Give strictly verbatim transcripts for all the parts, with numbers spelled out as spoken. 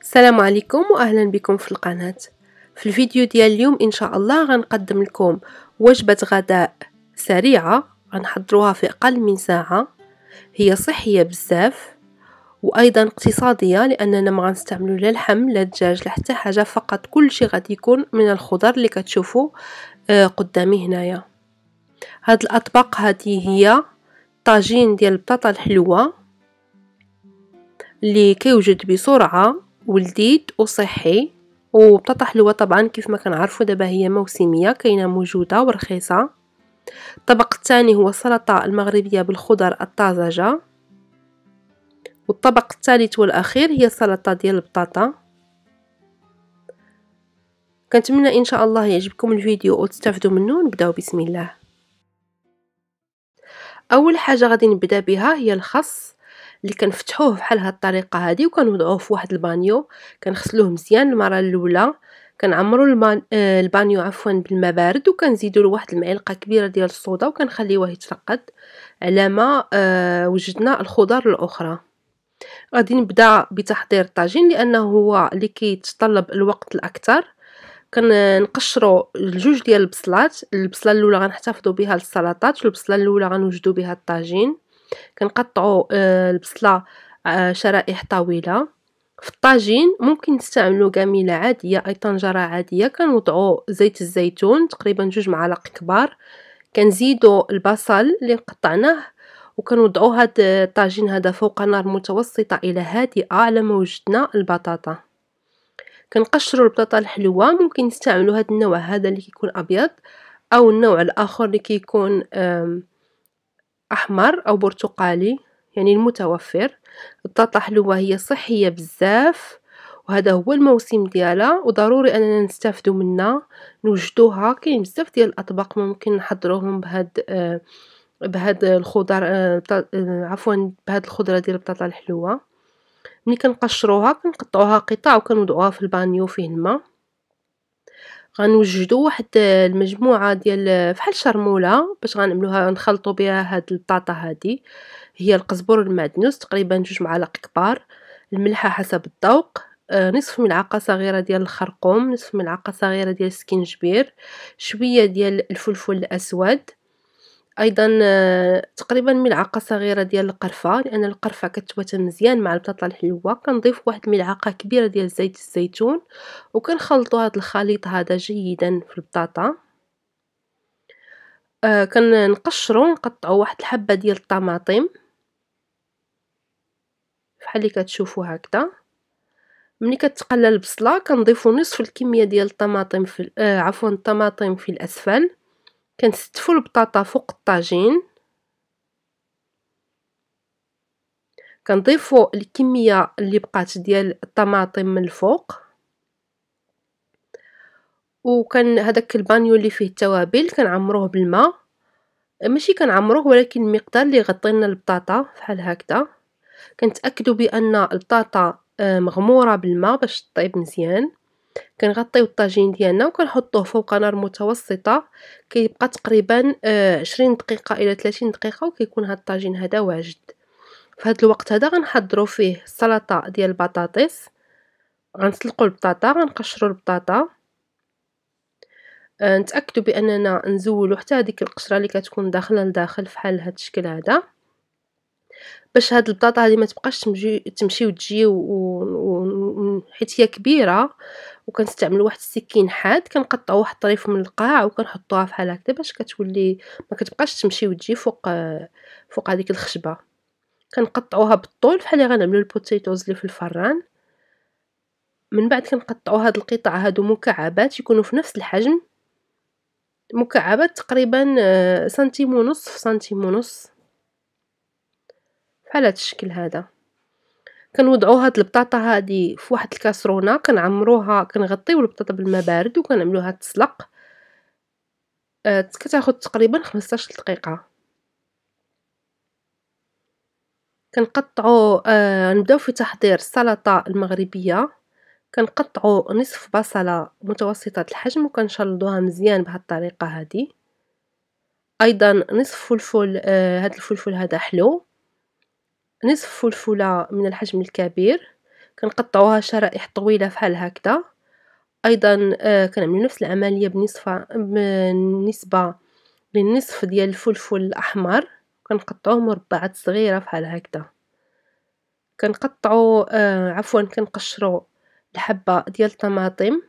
السلام عليكم واهلا بكم في القناة. في الفيديو ديال اليوم ان شاء الله غنقدم لكم وجبة غداء سريعة غنحضروها في اقل من ساعة، هي صحية بزاف وايضا اقتصادية لاننا ما غنستعملوا لا اللحم لا الدجاج لا حتى حاجة، فقط كل شيء غادي يكون من الخضر اللي كتشوفوا قدامي هنايا. هاد الاطباق هذه هي طاجين ديال البطاطا الحلوة اللي كيوجد بسرعة ولذيذ وصحي، وبطاطا حلوة طبعا كيف ما كنعرفوا دابا هي موسمية كاينه موجودة ورخيصة. الطبق الثاني هو السلطة المغربية بالخضر الطازجة، والطبق الثالث والأخير هي السلطة ديال البطاطا. كنتمنى ان شاء الله يعجبكم الفيديو وتستافدوا منه. نبداو بسم الله. اول حاجة غادي نبدا بها هي الخس اللي كنفتحوه بحال هاد الطريقه هذه وكنوضعوه في واحد البانيو، كنغسلوه مزيان. المره الاولى كنعمروا البان... البانيو عفوا بالماء بارد، وكنزيدوا له واحد المعلقه كبيره ديال الصودا وكنخليوه يترقد على ما آه وجدنا الخضر الاخرى. غادي نبدا بتحضير الطاجين لانه هو اللي كيتطلب الوقت الاكثر. كنقشروا الجوج ديال البصلات، البصله الاولى غنحتفظوا بها للسلطات والبصله الاولى غنوجدوا بها الطاجين. كنقطعوا البصله شرائح طويله. في الطاجين ممكن نستعملوا قميله عاديه اي طنجره عاديه. كنوضعوا زيت الزيتون تقريبا جوج معالق كبار، كنزيدوا البصل اللي قطعناه، وكنوضعوا هذا الطاجين هذا فوق نار متوسطه الى هادئه على ما وجدنا البطاطا. كنقشروا البطاطا الحلوه، ممكن نستعملوا هذا النوع هذا اللي كيكون ابيض او النوع الاخر اللي كيكون احمر او برتقالي، يعني المتوفر. البطاطا حلوه هي صحيه بزاف وهذا هو الموسم ديالها وضروري اننا نستافدوا منها نوجدوها. كاين بزاف ديال الاطباق ممكن نحضروهم بهاد بهاد الخضر عفوا بهاد الخضره ديال البطاطا الحلوه. ملي كنقشروها كنقطعوها قطع وكنوضعوها في البانيو فيه الماء. غنوجدوا واحد المجموعه ديال فحال شرموله باش غنعملوها نخلطوا بها هاد البطاطا هادي، هي القزبر والمعدنوس تقريبا جوج معالق كبار، الملحه حسب الذوق، نصف ملعقه صغيره ديال الخرقوم، نصف ملعقه صغيره ديال السكينجبير، شويه ديال الفلفل الاسود، ايضا تقريبا ملعقه صغيره ديال القرفه لان القرفه كتواتم مزيان مع البطاطا الحلوه. كنضيف واحد ملعقه كبيره ديال زيت الزيتون وكنخلطوا هذا الخليط هذا جيدا في البطاطا. آه كنقشروا نقطعوا واحد الحبه ديال الطماطم بحال اللي كتشوفوا هكذا. ملي كتقلى البصله كنضيفوا نصف الكميه ديال الطماطم في آه عفوا الطماطم في الاسفل. كنستفوا البطاطا فوق الطاجين، كنضيفوا الكميه اللي بقات ديال الطماطم من الفوق، وكان هذاك البانيو اللي فيه التوابل كنعمروه بالماء، ماشي كنعمروه ولكن المقدار اللي يغطي لنا البطاطا بحال هكذا. كنتاكدوا بان البطاطا مغموره بالماء باش تطيب مزيان. كنغطيو الطاجين ديالنا وكنحطوه فوق نار متوسطه، كيبقى تقريبا عشرين دقيقه الى ثلاثين دقيقه وكيكون هاد الطاجين هذا واجد. في هاد الوقت هذا غنحضروا فيه السلطه ديال البطاطس. غنسلقوا البطاطا، غنقشروا البطاطا، نتاكدوا باننا نزولوا حتى هذيك القشره اللي كتكون داخله لداخل فحال هاد الشكل هذا باش هاد البطاطا هادي ما تبقاش تمشي وتجي و... و... حيت هي كبيره. وكنستعمل واحد السكين حاد كنقطع واحد الطريف من القاع وكنحطوها فحال هكذا باش كتولي ما كتبقاش تمشي وتجي فوق فوق هذيك الخشبه. كنقطعوها بالطول بحال اللي غنعملوا البوتيتوز اللي في الفران. من بعد كنقطعوا هاد القطع هادو مكعبات يكونوا في نفس الحجم، مكعبات تقريبا سنتيم ونص في سنتيم ونص بحال هاد الشكل هذا. كنوضعوا هاد البطاطا هادي في واحد الكاسرونه، كنعمروها كنغطيو البطاطا بالماء بارد وكنعملوها تسلق. آه كتاخد تقريبا خمسطاش دقيقه. كنقطعوا آه نبداو في تحضير السلطه المغربيه. كنقطعوا نصف بصله متوسطه الحجم وكنشلضوها مزيان بهاد الطريقه هادي. ايضا نصف فلفل، آه هاد الفلفل هذا حلو، نصف فلفله من الحجم الكبير. كنقطعوها شرائح طويله بحال هكذا. ايضا آه كنعملو نفس العمليه بنسبه بالنسبه للنصف ديال الفلفل الاحمر، كنقطعوه مربعات صغيره بحال هكذا. كنقطعو آه عفوا كنقشرو الحبه ديال الطماطم.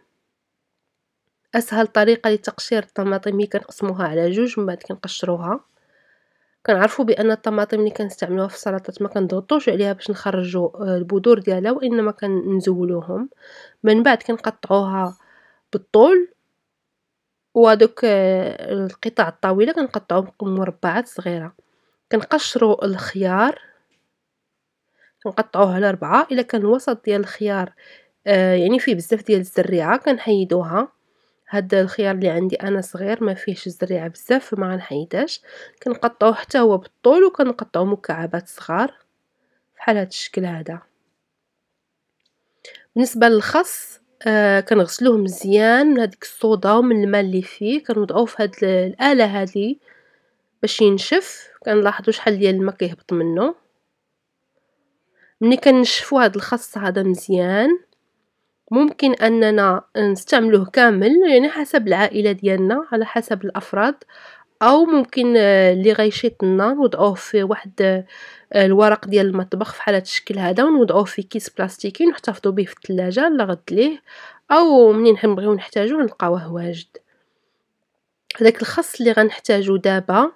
اسهل طريقه لتقشير الطماطم هي كنقسموها على جوج من بعد كنقشروها. كنعرفوا بان الطماطم اللي كنستعملوها في السلطات ما كنضغطوش عليها باش نخرجوا البذور ديالها، وانما كنزولوهم. من بعد كنقطعوها بالطول، وهذوك القطع الطويله كنقطعوهم مربعات صغيره. كنقشروا الخيار كنقطعوه على أربعة. الا كان الوسط ديال الخيار آه يعني فيه بزاف ديال الزريعه كنحيدوها. هذا الخيار اللي عندي انا صغير ما فيهش الزريعه بزاف فما غنحيداش. كنقطعوه حتى هو بالطول، وكنقطعوه مكعبات صغار بحال هذا الشكل هذا. بالنسبه للخس آه كنغسلوه مزيان من هذيك الصودا ومن الماء اللي فيه، كنوضعوه في هذه الاله هذه باش ينشف. كنلاحظوا شحال ديال الماء كيهبط منه. ملي كنشفوا هذا الخس هذا مزيان، ممكن اننا نستعملوه كامل يعني حسب العائله ديالنا على حسب الافراد، او ممكن اللي غيشيط النار نوضعوه في واحد الورق ديال المطبخ بحال هذا الشكل هذا، ونوضعوه في كيس بلاستيكي ونحتفظوا به في الثلاجه لغد ليه، او منين نبغيو نحتاجوه نلقاوه واجد. هذاك الخس اللي غنحتاجو دابا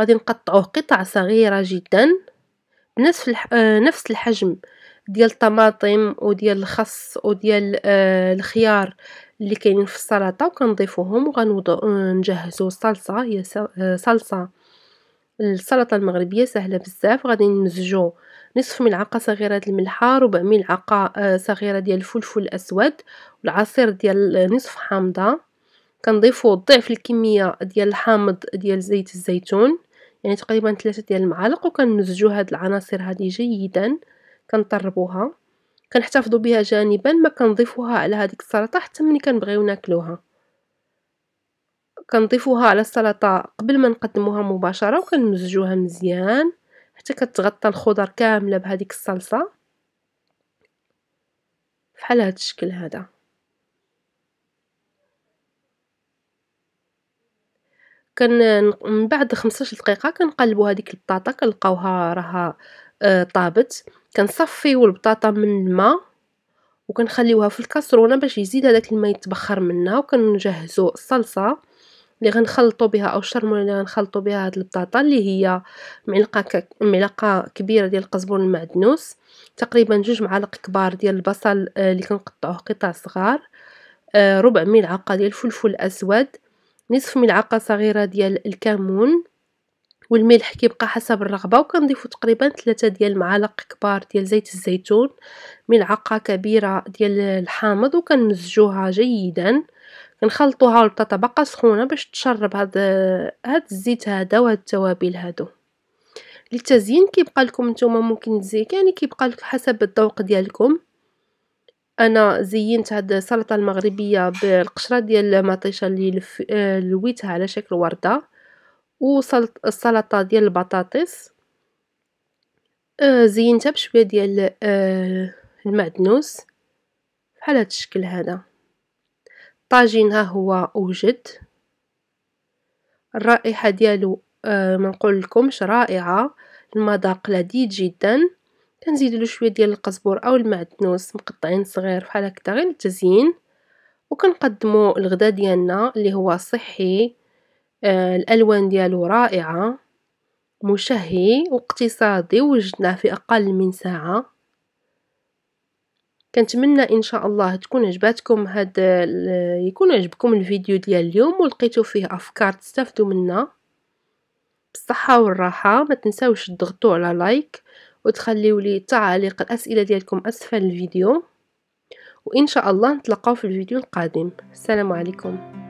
غادي نقطعوه قطع صغيره جدا بنفس نفس الحجم ديال الطماطم وديال الخس وديال آه الخيار اللي كاينين في السلطه، وكنضيفوهم وغنوضعو نجهزوا الصلصه. هي صلصه السلطه المغربيه سهله بزاف. غادي نمزجو نصف ملعقه صغيره ديال الملح، ربع ملعقه آه صغيره ديال الفلفل الاسود، والعصير ديال نصف حامضه. كنضيفو ضعف الكميه ديال الحامض ديال زيت الزيتون، يعني تقريبا ثلاثة ديال المعالق، وكنمزجو هاد العناصر هذه جيدا. كنطربوها كنحتفظوا بها جانبا، ما كنضيفوها على هذيك السلطه حتى ملي كنبغيو ناكلوها. كنضيفوها على السلطه قبل ما نقدموها مباشره، وكنمزجوها مزيان حتى كتغطى الخضر كامله بهذيك الصلصه بحال هذا الشكل هذا. كن من بعد خمسطاش دقيقه كنقلبوا هذيك البطاطا، كنلقاوها راها آه طابت. كنصفيو البطاطا من الماء وكنخليوها في الكاسرونه باش يزيد هذاك الماء يتبخر منها. وكنجهزوا الصلصه اللي غنخلطوا بها او الشرموله اللي غنخلطوا بها هاد البطاطا، اللي هي معلقه ك... معلقه كبيره ديال القزبر المعدنوس، تقريبا جوج معالق كبار ديال البصل اللي كنقطعوه قطع صغار، ربع ملعقه ديال الفلفل الاسود، نصف ملعقه صغيره ديال الكمون، والملح كيبقى حسب الرغبه. وكنضيفو تقريبا ثلاثة ديال معالق كبار ديال زيت الزيتون، ملعقه كبيره ديال الحامض، وكنمزجوها جيدا. كنخلطوها والبطاطا باقا سخونه باش تشرب هاد هاد الزيت هذا وهاد التوابل هادو. للتزيين كيبقى لكم نتوما ممكن تزينوا، يعني كيبقى لكم حسب الذوق ديالكم. انا زينت هاد السلطه المغربيه بالقشره ديال المطيشه اللي لويتها على شكل ورده، وصلت السلطه ديال البطاطس آه زينتها بشويه ديال آه المعدنوس بحال هذا الشكل هذا. الطاجين ها هو اوجد، الرائحه ديالو آه ما نقول لكمش رائعه، المذاق لذيذ جدا. كنزيد له شويه ديال القزبر او المعدنوس مقطعين صغير بحال هكذا غير للتزيين، وكنقدموا الغداء ديالنا اللي هو صحي. آه الالوان ديالو رائعه، مشهي واقتصادي، وجدناه في اقل من ساعه. كنتمنى ان شاء الله تكون عجباتكم هاد يكون عجبكم الفيديو ديال اليوم ولقيتو فيه افكار تستافدوا منها. بالصحه والراحه، ما تنساوش تضغطوا على لايك وتخليوا لي تعاليق الاسئله ديالكم اسفل الفيديو، وان شاء الله نتلاقاو في الفيديو القادم. السلام عليكم.